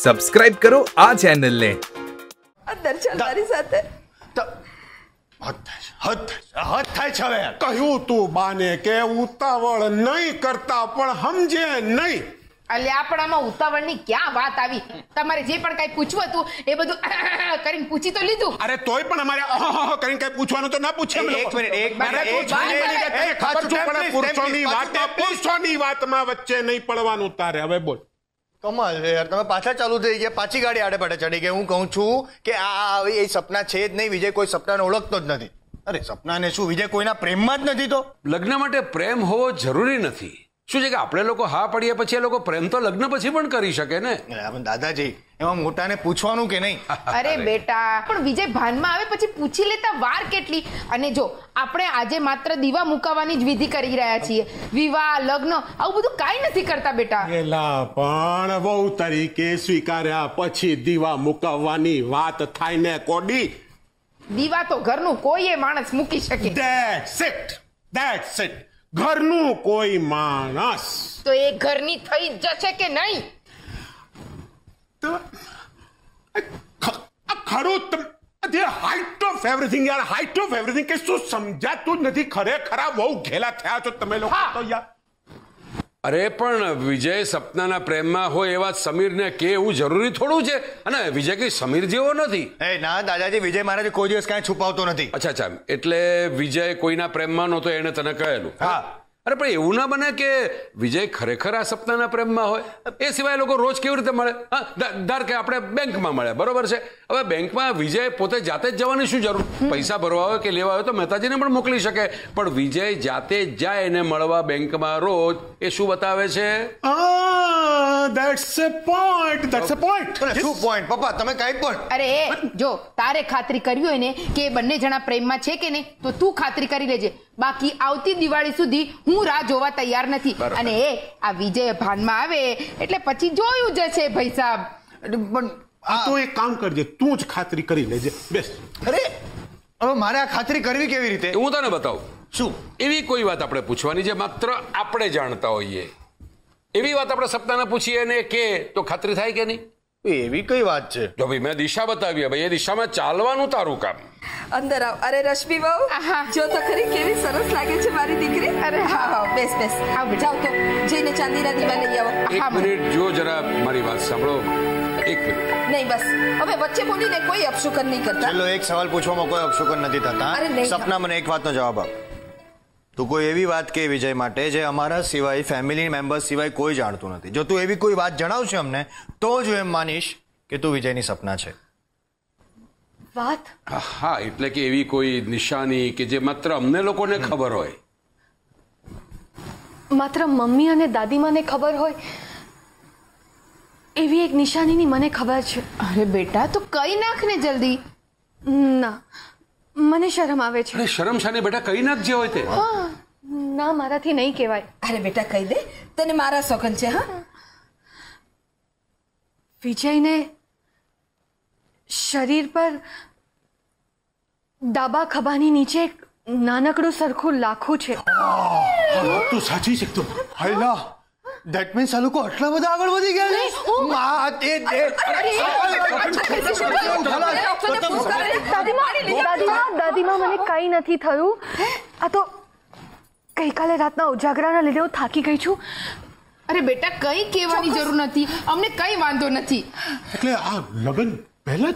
Subscribe કરો આ ચેનલને. દર્શન તારી સાથે હદ થાય છે. હવે કહ્યું તું બાને કે ઉતાવળ નહીં કરતા, પણ સમજે નહીં. એટલે આપણામાં ઉતાવળની ક્યાં વાત આવી? તમારે જે પણ કઈ પૂછવું હતું એ બધું કરીને પૂછી તો લીધું. અરે તોય પણ અમારે કરીને કઈ પૂછવાનું તો ના પૂછે. પુરુષોની વાતમાં વચ્ચે નહીં પડવાનું તારે. હવે બોલ. કમાલ છે યાર, તમે પાછા ચાલુ થઈ ગયા, પાછી ગાડી આડે પાડે ચડી ગઈ. હું કહું છું કે આ એ સપના છે જ નહીં. વિજય કોઈ સપનાને ઓળખતો જ નથી. અરે સપનાને શું, વિજય કોઈના પ્રેમમાં જ નથી. તો લગ્ન માટે પ્રેમ હોવો જરૂરી નથી. શું છે કે આપણે લોકો હા પડીએ પછી એ લોકો પ્રેમ તો લગ્ન પછી પણ કરી શકે ને. દાદાજી એમાં મોટાને પૂછવાનું કે નહીં? અરે બેટા, પણ વિજય ભાનમાં આવે પછી પૂછી લેતા વાર કેટલી. અને જો આપણે આજે માત્ર દીવા મુકાવવાની જ વિધિ કરી રહ્યા છીએ. વિવાહ લગ્ન આવું બધું કાઈ નથી કરતા બેટા. એલા પણ વહુ તરીકે સ્વીકાર્યા પછી દીવા મુકાવવાની વાત થાય ને કોડી? દીવા તો ઘરનું કોઈ માણસ મૂકી શકે. That's it, that's it. ઘરનું કોઈ માણસ તો એ ઘરની થઈ જશે કે નહીં? અરે પણ વિજય સપનાના પ્રેમમાં હોય એવા સમીરને કે એવું જરૂરી થોડું છે. અને વિજય કઈ સમીર જેવો નથી. એ ના દાદાજી, વિજય મારાથી કોઈ દિવસ કાંઈ છુપાવતો નથી. અચ્છા અચ્છા, એટલે વિજય કોઈના પ્રેમમાં નહોતો એને તને કહેલું? હા. અરે પણ એવું ના બને કે વિજય ખરેખર આ સપનાના પ્રેમમાં હોય. એ સિવાય લોકો રોજ કેવી રીતે મળે? ધાર કે આપણે બેંકમાં મળે, બરોબર છે. હવે બેંકમાં વિજય પોતે જાતે જ જવાની શું જરૂર? પૈસા ભરવા હોય કે લેવા હોય તો મહેતાજીને પણ મોકલી શકે. પણ વિજય જાતે જાય એને મળવા બેંકમાં રોજ. એ શું બતાવે છે? That's a point. That's a point. Two point. Papa, તમે કઈ point? અરે જો તારે ખાતરી કરવી હોય ને કે બંને જણા પ્રેમમાં છે કે નહીં તો તું ખાતરી કરી લેજે. બાકી આવતી દિવાળી સુધી હું રાહ જોવા તૈયાર નથી. અને એ આ વિજય ભાનમાં આવે એટલે પછી જોયું જ છે ભાઈ સાહેબ. પણ આ તો એક કામ કરજે, તું જ ખાતરી કરી લેજે. બેસ. અરે હવે મારે આ ખાતરી કરવી કેવી રીતે? હું તને બતાવું. શું એવી કોઈ વાત આપણે પૂછવાની જે માત્ર આપણે જાણતા હોઈએ? એવી વાત આપણે સપનાને પૂછીએ ને કે તો ખાતરી થાય કે નહીં? એવી કઈ વાત છે? જો ભાઈ મેં દિશા બતાવી, ભાઈ એ દિશામાં ચાલવાનું તારું કામ. અંદર આવ. અરે રશ્મિ બહુ જો તો ખરી કેવી સરસ લાગે છે મારી દીકરી. અરે હા હા, બેસ બેસ. આવ જાવ તો જઈને ચાંદીના દીવા લઈ આવો. એક મિનિટ જો જરા મારી વાત સાંભળો. એક મિનિટ નહીં, બસ હવે વચ્ચે બોલીને કોઈ અપશુકન નહીં કરતા. ચલો એક સવાલ પૂછવામાં કોઈ અપશુકન નથી થતા. સપના મને એક વાતનો જવાબ આપ. તું કોઈ એવી વાત કે વિજય માટે જે અમારા સિવાય ફેમિલી મેમ્બર્સ સિવાય કોઈ જાણતું નથી. જો તું એવી કોઈ વાત જણાવશે અમને તો જ એમ માનીશ કે તું વિજયની સપના છે. વાત? હા, એટલે કે એવી કોઈ નિશાની કે જે માત્ર અમને લોકોને ખબર હોય. માત્ર મમ્મી અને દાદીમાને ખબર હોય એવી એક નિશાનીની મને ખબર છે. અરે બેટા તો કઈ નાખને જલ્દી. ના મને શરમ આવે છે. શરમ શાને બેટા, કઈ નાખ જે હોય તે. ના મારાથી નહીં કહેવાય. અરે બેટા કહી દે, તને મારા સોગન છે. હા, વિજયને શરીર પર ડાબા ખભાની નીચે એક નાનકડું સરખું લાખું છે. તું સાચી શકતો? હાયલા, ધેટ મીન્સ આ લોકો આટલા બધા આગળ વધી ગયા? દાદીમા મને કઈ નથી થયું. આ તો ગઈકાલે રાતના ઉજાગરાના લીધે હું થાકી ગઈ છું. અરે બેટા કઈ કહેવાની જરૂર નથી, અમને કઈ વાંધો નથી. એટલે આ લગન પહેલા